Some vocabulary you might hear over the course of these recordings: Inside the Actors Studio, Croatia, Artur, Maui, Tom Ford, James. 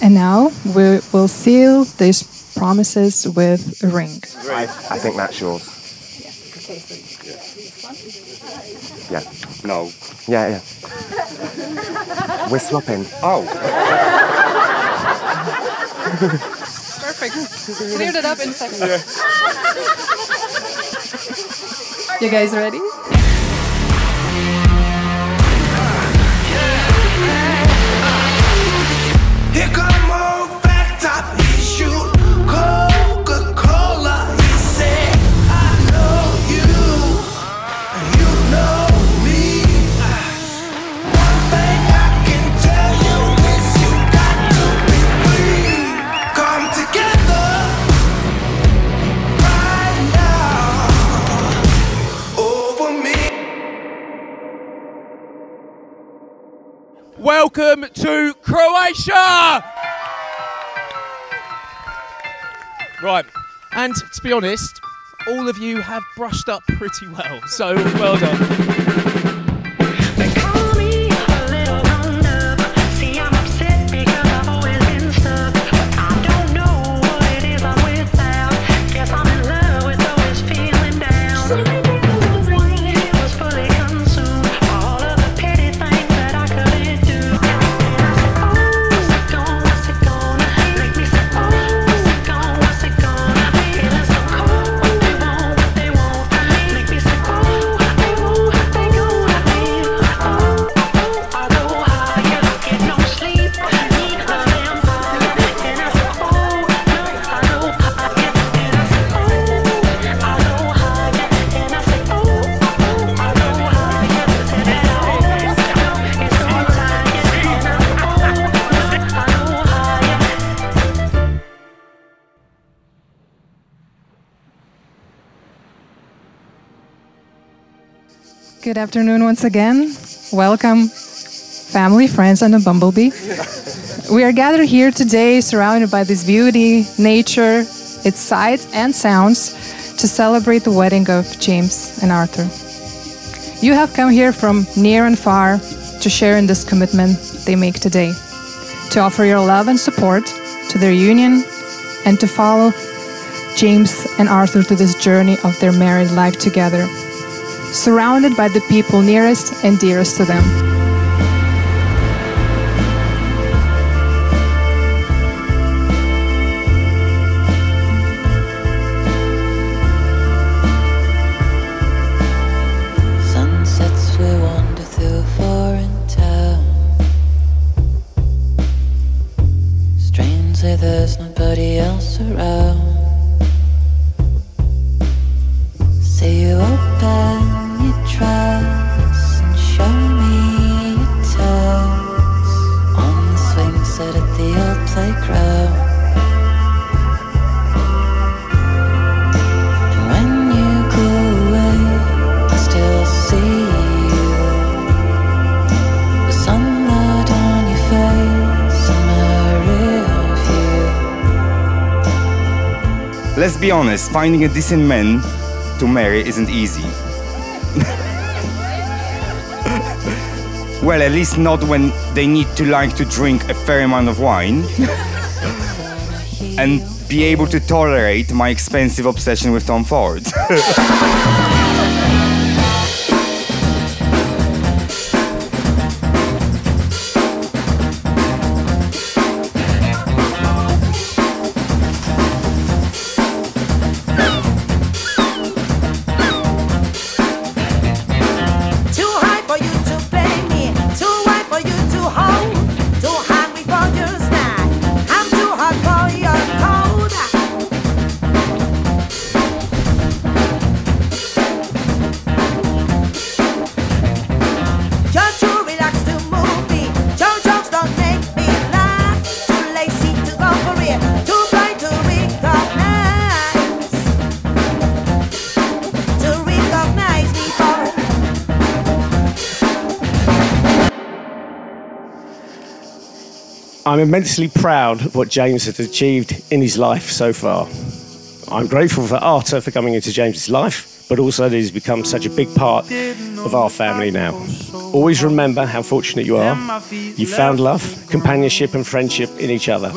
And now we will seal these promises with a ring. I think that's yours. Yeah. No. Yeah, yeah. We're swapping. Oh. Perfect. Cleared it up in seconds. Yeah. You guys ready? Welcome to Croatia! Right, and to be honest, all of you have brushed up pretty well, so well done. Good afternoon once again. Welcome, family, friends, and a bumblebee. We are gathered here today, surrounded by this beauty, nature, its sights and sounds, to celebrate the wedding of James and Artur. You have come here from near and far to share in this commitment they make today, to offer your love and support to their union, and to follow James and Artur to this journey of their married life together, surrounded by the people nearest and dearest to them. Sunsets, we wander through a foreign town. Strangely, there's nobody else around. Say you open your dress and show me your toes on the swing set at the old playground. Let's be honest, finding a decent man to marry isn't easy. Well, at least not when they need to like to drink a fair amount of wine and be able to tolerate my expensive obsession with Tom Ford. I'm immensely proud of what James has achieved in his life so far. I'm grateful for Artur for coming into James's life, but also that he's become such a big part of our family now. Always remember how fortunate you are. You found love, companionship and friendship in each other.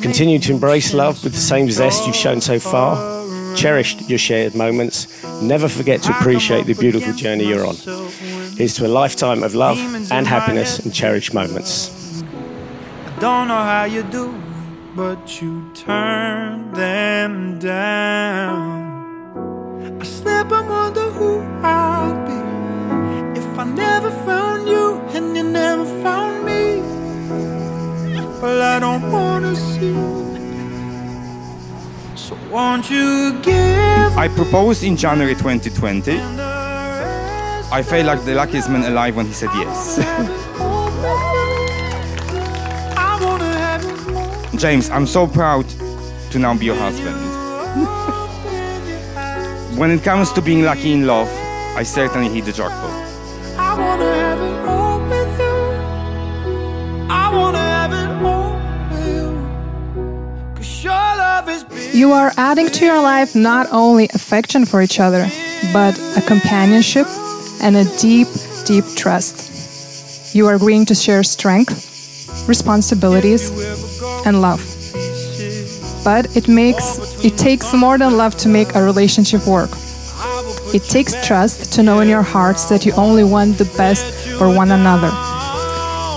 Continue to embrace love with the same zest you've shown so far. Cherish your shared moments. Never forget to appreciate the beautiful journey you're on. Here's to a lifetime of love and happiness and cherished moments. I don't know how you do, but you turn them down. I snap and wonder who I'll be if I never found you and you never found me. Well, I don't wanna see you, so won't you give? I proposed in January 2020. I felt like the luckiest man alive when he said yes. James, I'm so proud to now be your husband. When it comes to being lucky in love, I certainly hit the jackpot. I wanna have it all with you. I wanna have it all with you. 'Cause your love is big. You are adding to your life not only affection for each other, but a companionship and a deep, deep trust. You are agreeing to share strength, responsibilities and love. But it takes more than love to make a relationship work. It takes trust to know in your hearts that you only want the best for one another.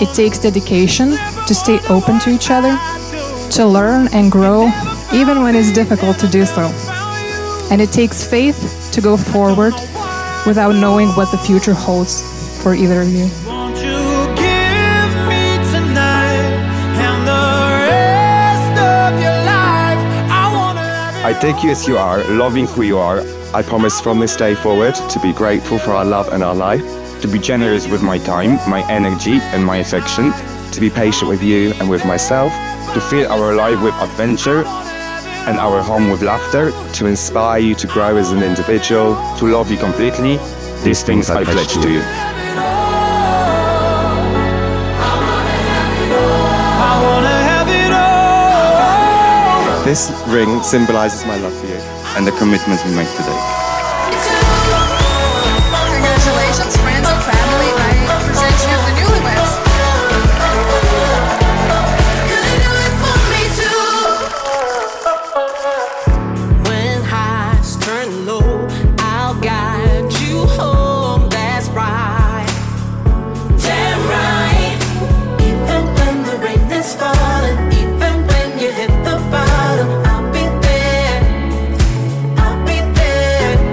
It takes dedication to stay open to each other, to learn and grow, even when it's difficult to do so. And it takes faith to go forward without knowing what the future holds for either of you. I take you as you are, loving who you are. I promise from this day forward to be grateful for our love and our life, to be generous with my time, my energy and my affection, to be patient with you and with myself, to fill our life with adventure and our home with laughter, to inspire you to grow as an individual, to love you completely. These things I pledge to you. This ring symbolizes my love for you and the commitment we make today. Congratulations, friends and family. I present you the newlyweds. When highs turn low, I'll guide you home. That's right. Damn right. Even when the rain is falling, even when you hit the bottom, I'll be there.